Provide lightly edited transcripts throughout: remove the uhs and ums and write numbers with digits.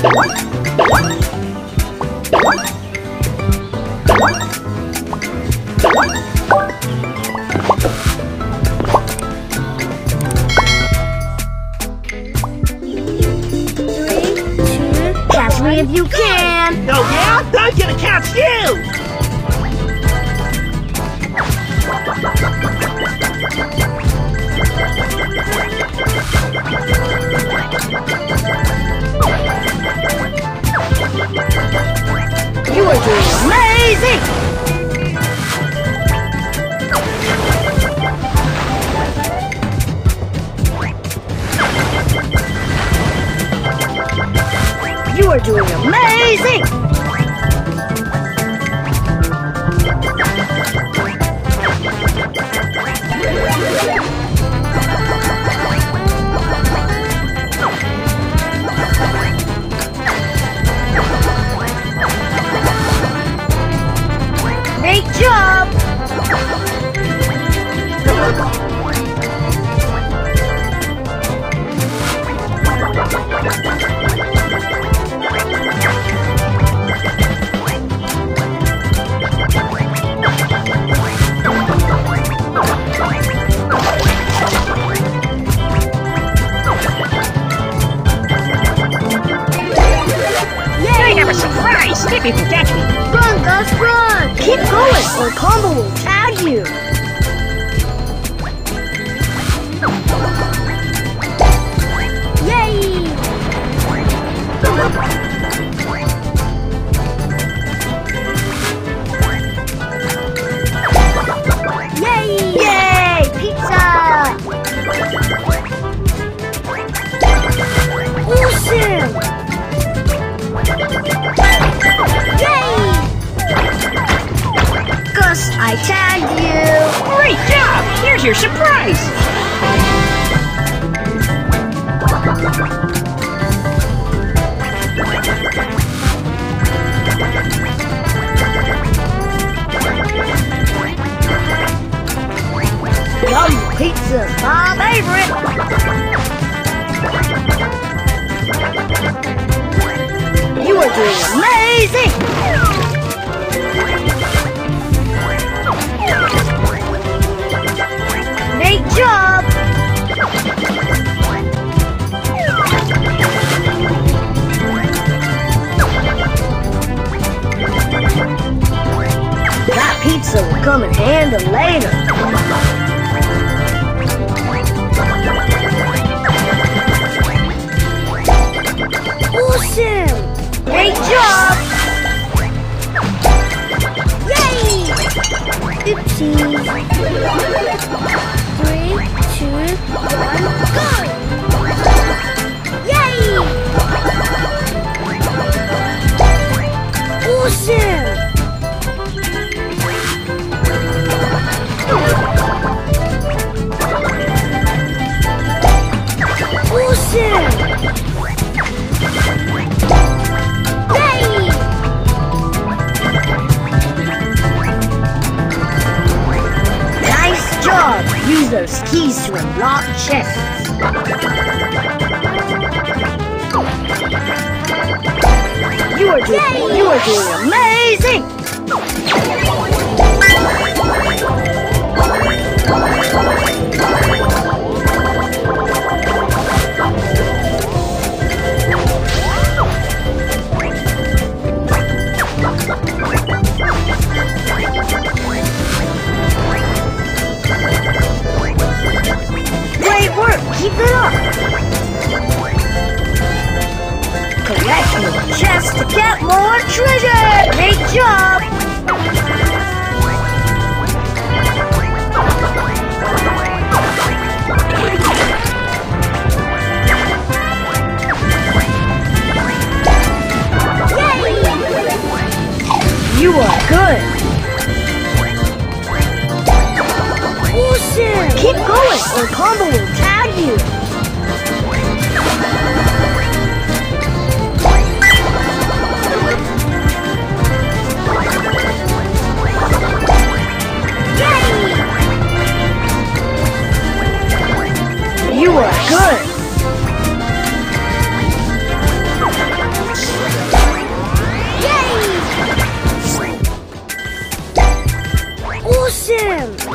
Catch me if you can. No, yeah, I'm gonna catch you. You are doing amazing! You are doing amazing! Great job! Yay! You're a surprise! If you can catch me! Run, Gus, run! Keep going, or Combo will tag you! Yay! Yay! Yay! Pizza! Awesome! I tagged you! Great job! Here's your surprise! Yum pizza! My favorite! You are doing amazing! Pizza will come in handy later. Awesome! Great job! Yay! Oopsies. 3, 2, 1, go! Use those keys to unlock chests. You are doing amazing. Keep it up! Collecting the chest to get more treasure! Great job! Yay! You are good! Awesome! Keep going or Combo will tag you! Yay! You are good! 웃음.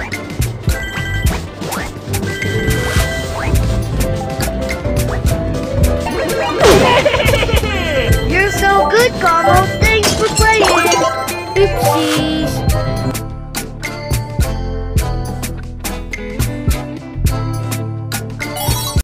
You're so good, Combo. Thanks for playing. Oopsies.